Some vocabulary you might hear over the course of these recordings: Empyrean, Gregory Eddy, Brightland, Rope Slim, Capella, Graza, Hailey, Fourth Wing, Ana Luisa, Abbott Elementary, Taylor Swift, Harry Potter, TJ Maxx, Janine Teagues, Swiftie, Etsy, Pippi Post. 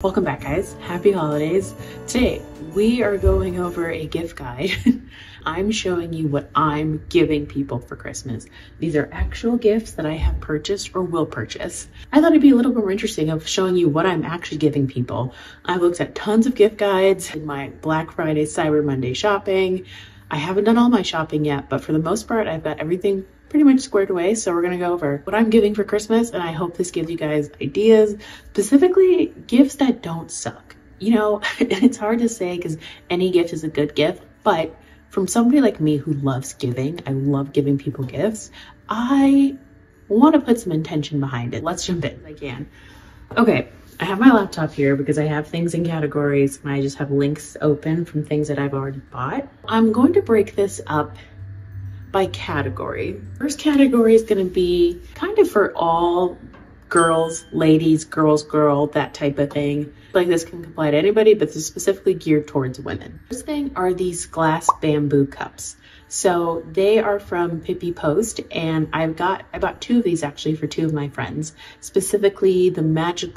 Welcome back, guys. Happy holidays. Today we are going over a gift guide. I'm showing you what I'm giving people for Christmas. These are actual gifts that I have purchased or will purchase. I thought it'd be a little bit more interesting of showing you what I'm actually giving people. I've looked at tons of gift guides in my Black Friday, Cyber Monday shopping. I haven't done all my shopping yet, but for the most part, I've got everything pretty much squared away. So we're going to go over what I'm giving for Christmas. And I hope this gives you guys ideas, specifically gifts that don't suck. You know, it's hard to say because any gift is a good gift, but from somebody like me who loves giving, I love giving people gifts. I want to put some intention behind it. Let's jump in if I can. Okay. I have my laptop here because I have things in categories and I just have links open from things that I've already bought. I'm going to break this up by category. First category is going to be kind of for all girls, ladies, girls, girl, that type of thing. Like this can apply to anybody, but this is specifically geared towards women. First thing are these glass bamboo cups. So they are from Pippi Post, and I bought two of these actually for two of my friends, specifically the magic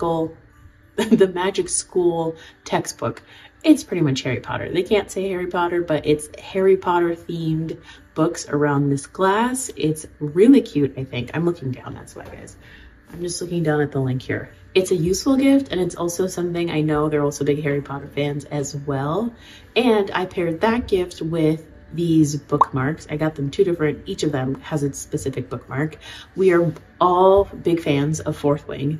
school textbook. It's pretty much Harry Potter. They can't say Harry Potter, but it's Harry Potter themed books around this glass. It's really cute, I think. I'm looking down, that's why, guys. I'm just looking down at the link here. It's a useful gift, and it's also something I know they're also big Harry Potter fans as well. And I paired that gift with these bookmarks. I got them two different, each of them has its specific bookmark. We are all big fans of Fourth Wing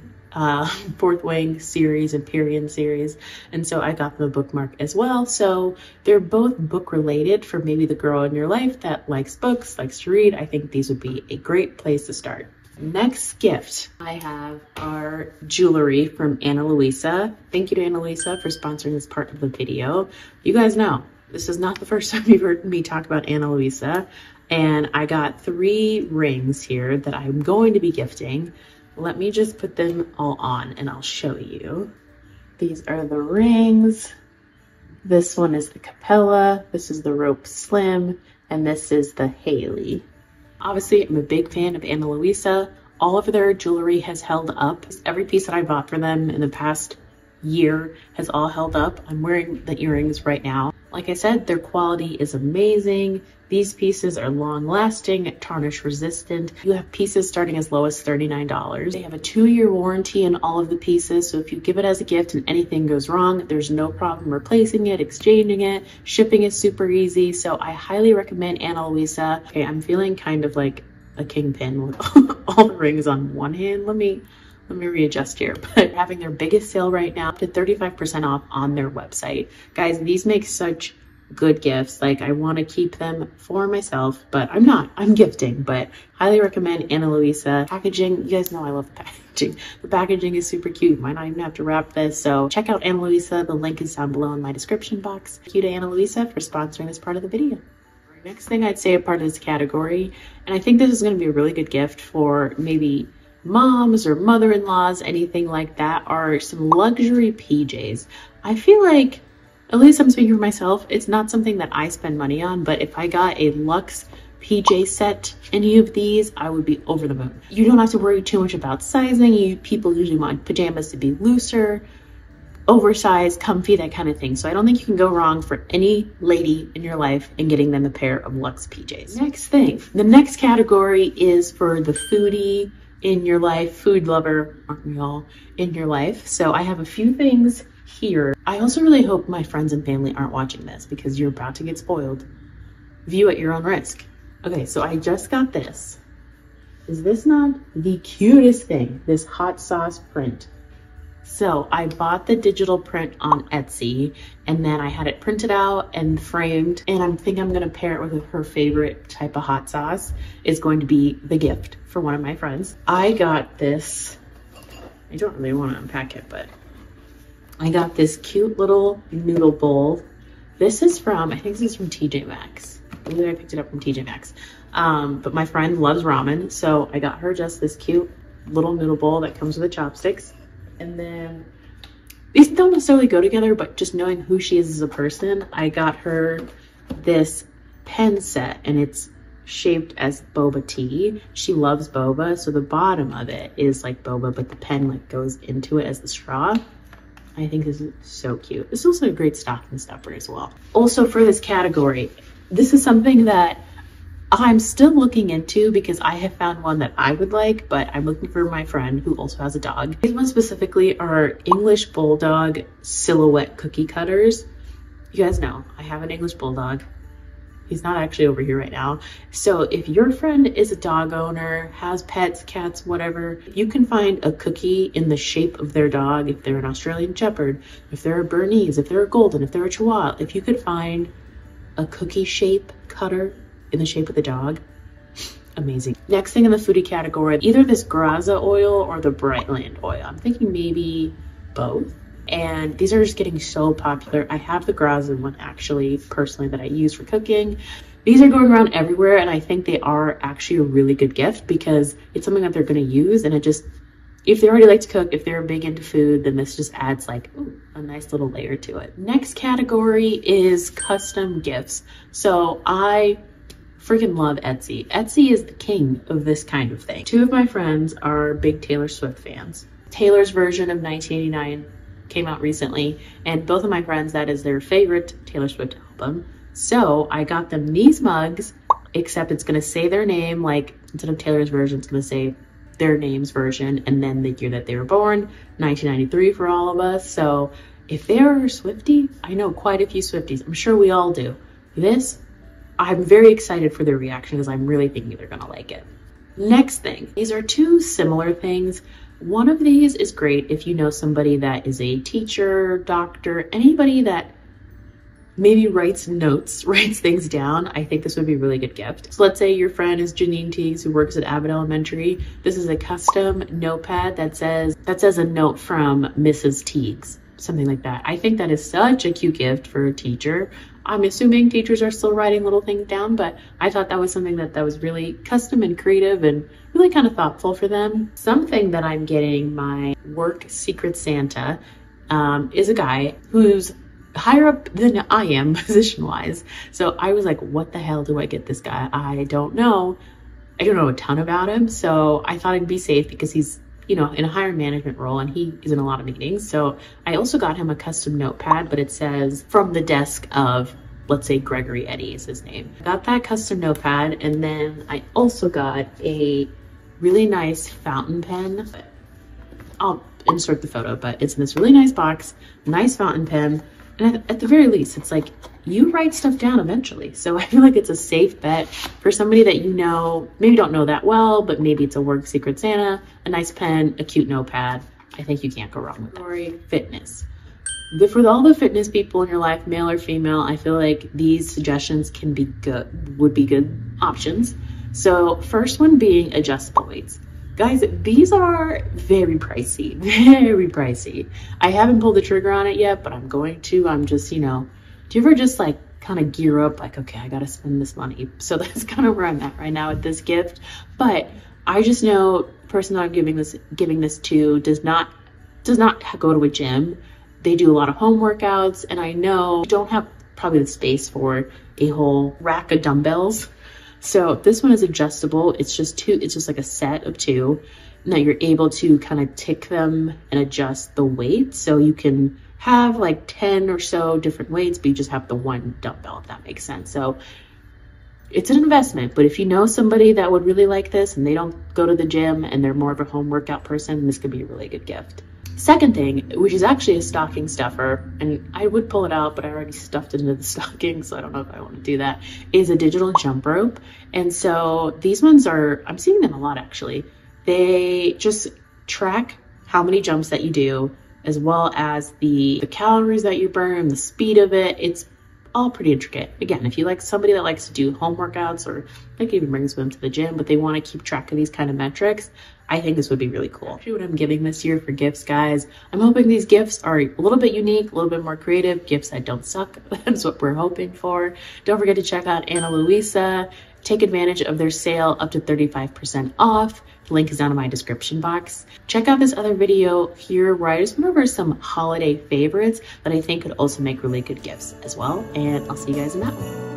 series, Empyrean series. And so I got them a bookmark as well. So they're both book related for maybe the girl in your life that likes books, likes to read. I think these would be a great place to start. Next gift I have are jewelry from Ana Luisa. Thank you to Ana Luisa for sponsoring this part of the video. You guys know, this is not the first time you've heard me talk about Ana Luisa. And I got three rings here that I'm going to be gifting. Let me just put them all on and I'll show you. These are the rings. This one is the Capella, this is the Rope Slim, and this is the Hailey. Obviously, I'm a big fan of Ana Luisa. All of their jewelry has held up. Every piece that I bought for them in the past year has all held up. I'm wearing the earrings right now. Like I said, their quality is amazing. These pieces are long lasting, tarnish resistant. You have pieces starting as low as $39. They have a 2-year warranty on all of the pieces. So if you give it as a gift and anything goes wrong, there's no problem replacing it, exchanging it. Shipping is super easy. So I highly recommend Ana Luisa. Okay, I'm feeling kind of like a kingpin with all the rings on one hand. Let me readjust here, but having their biggest sale right now, up to 35% off on their website. Guys, these make such good gifts. Like I want to keep them for myself, but I'm gifting, but highly recommend Ana Luisa. Packaging, you guys know I love the packaging. The packaging is super cute. Might not even have to wrap this. So check out Ana Luisa. The link is down below in my description box. Thank you to Ana Luisa for sponsoring this part of the video. Next thing I'd say a part of this category, and I think this is going to be a really good gift for maybe moms or mother-in-laws, anything like that, are some luxury PJs. I feel like, at least I'm speaking for myself, it's not something that I spend money on, but if I got a luxe PJ set, any of these, I would be over the moon. You don't have to worry too much about sizing. People usually want pajamas to be looser, oversized, comfy, that kind of thing. So I don't think you can go wrong for any lady in your life in getting them a pair of luxe PJs. Next thing, the next category is for the foodie in your life, food lover, aren't we all, in your life. So I have a few things here. I also really hope my friends and family aren't watching this because you're about to get spoiled. View at your own risk. Okay, so I just got this. Is this not the cutest thing? This hot sauce print. So I bought the digital print on Etsy and then I had it printed out and framed, and I think I'm going to pair it with her favorite type of hot sauce. It's going to be the gift for one of my friends. I got this. I don't really want to unpack it, but I got this cute little noodle bowl. This is from, I think this is from TJ Maxx. I believe I picked it up from TJ Maxx. But my friend loves ramen, so I got her just this cute little noodle bowl that comes with the chopsticks. And then these don't necessarily go together, but just knowing who she is as a person, I got her this pen set and it's shaped as boba tea. She loves boba. So the bottom of it is like boba, but the pen like goes into it as the straw. I think this is so cute. It's also a great stocking stuffer as well. Also for this category, this is something that I'm still looking into because I have found one that I would like, but I'm looking for my friend who also has a dog. These ones specifically are English Bulldog silhouette cookie cutters. You guys know I have an English Bulldog. He's not actually over here right now. So if your friend is a dog owner, has pets, cats, whatever, you can find a cookie in the shape of their dog. If they're an Australian Shepherd, if they're a Bernese, if they're a Golden, if they're a Chihuahua, if you could find a cookie shape cutter in the shape of the dog, amazing. Next thing in the foodie category, either this Graza oil or the Brightland oil. I'm thinking maybe both. And these are just getting so popular. I have the Graza one actually personally that I use for cooking. These are going around everywhere, and I think they are actually a really good gift because it's something that they're going to use, and it just, if they already like to cook, if they're big into food, then this just adds like, ooh, a nice little layer to it. Next category is custom gifts. So I freaking love Etsy. Etsy is the king of this kind of thing. Two of my friends are big Taylor Swift fans. Taylor's version of 1989 came out recently, and both of my friends, that is their favorite Taylor Swift album. So I got them these mugs, except it's gonna say their name, like instead of Taylor's version, it's gonna say their name's version and then the year that they were born, 1993 for all of us. So if they're a Swiftie, I know quite a few Swifties, I'm sure we all do. This, I'm very excited for their reaction because I'm really thinking they're gonna like it. Next thing, these are two similar things. One of these is great if you know somebody that is a teacher, doctor, anybody that maybe writes notes, writes things down. I think this would be a really good gift. So let's say your friend is Janine Teagues, who works at Abbott Elementary. This is a custom notepad that says a note from Mrs. Teagues, something like that. I think that is such a cute gift for a teacher. I'm assuming teachers are still writing little things down, but I thought that was something that was really custom and creative and really kind of thoughtful for them. Something that I'm getting my work secret Santa is a guy who's higher up than I am position wise. So I was like, what the hell do I get this guy? I don't know. I don't know a ton about him. So I thought it'd be safe because he's, you know, in a higher management role and he is in a lot of meetings. So I also got him a custom notepad, but it says from the desk of, let's say, Gregory Eddy is his name. I got that custom notepad, and then I also got a really nice fountain pen. I'll insert the photo, but it's in this really nice box, nice fountain pen. And at the very least, it's like, you write stuff down eventually. So I feel like it's a safe bet for somebody that, you know, maybe don't know that well, but maybe it's a work secret Santa, a nice pen, a cute notepad. I think you can't go wrong with that. Fitness. For all the fitness people in your life, male or female, I feel like these suggestions can be good, would be good options. So first one being adjustable weights. Guys, these are very pricey, very pricey. I haven't pulled the trigger on it yet, but I'm going to. I'm just, you know, do you ever just like kind of gear up like, okay, I gotta spend this money. So that's kind of where I'm at right now with this gift. But I just know the person that I'm giving this to does not go to a gym. They do a lot of home workouts, and I know I don't have probably the space for a whole rack of dumbbells. So this one is adjustable. It's just two, it's just like a set of two, and that you're able to kind of tick them and adjust the weight. So you can have like 10 or so different weights, but you just have the one dumbbell, if that makes sense. So it's an investment, but if you know somebody that would really like this and they don't go to the gym and they're more of a home workout person, this could be a really good gift. Second thing, which is actually a stocking stuffer, and I would pull it out, but I already stuffed it into the stocking, so I don't know if I want to do that, is a digital jump rope. And so these ones are, I'm seeing them a lot actually. They just track how many jumps that you do, as well as the calories that you burn, the speed of it. It's all pretty intricate. Again, if you like somebody that likes to do home workouts, or like even brings them to the gym, but they want to keep track of these kind of metrics, I think this would be really cool. Actually, what I'm giving this year for gifts, guys, I'm hoping these gifts are a little bit unique, a little bit more creative, gifts that don't suck. That's what we're hoping for. Don't forget to check out Ana Luisa. Take advantage of their sale up to 35% off. The link is down in my description box. Check out this other video here where I just went over some holiday favorites that I think could also make really good gifts as well. And I'll see you guys in that one.